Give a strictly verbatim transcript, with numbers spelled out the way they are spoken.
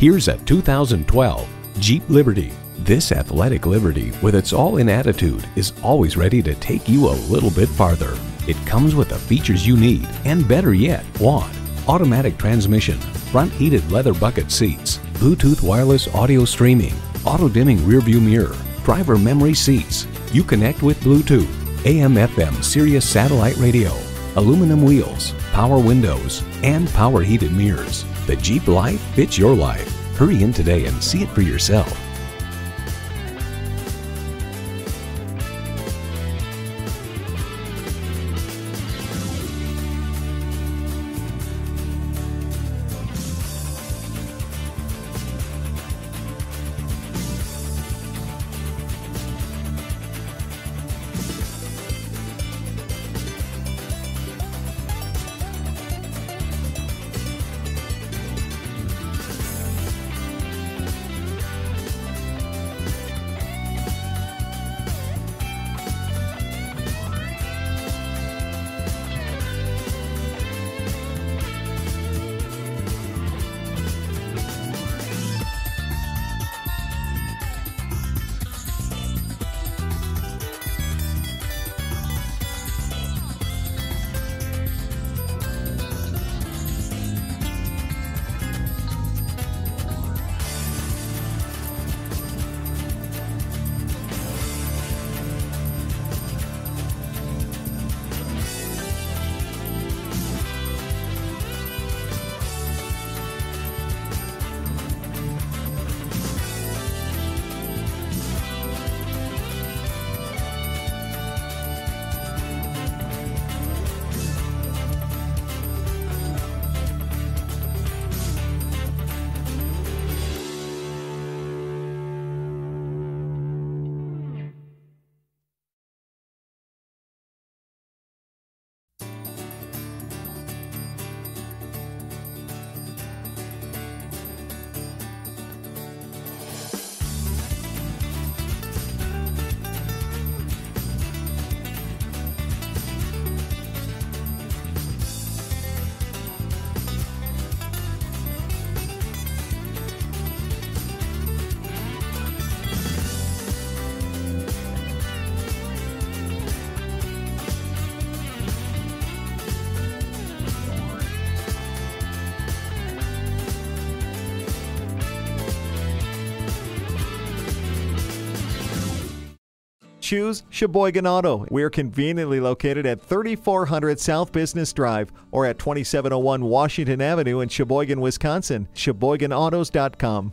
Here's a two thousand twelve Jeep Liberty. This athletic Liberty, with its all-in attitude, is always ready to take you a little bit farther. It comes with the features you need, and better yet, want. Automatic transmission, front heated leather bucket seats, Bluetooth wireless audio streaming, auto-dimming rearview mirror, driver memory seats. You connect with Bluetooth, A M F M Sirius satellite radio, aluminum wheels, power windows, and power heated mirrors. The Jeep life fits your life. Hurry in today and see it for yourself. Choose Sheboygan Auto. We are conveniently located at thirty-four hundred South Business Drive or at twenty-seven oh one Washington Avenue in Sheboygan, Wisconsin. Sheboygan autos dot com.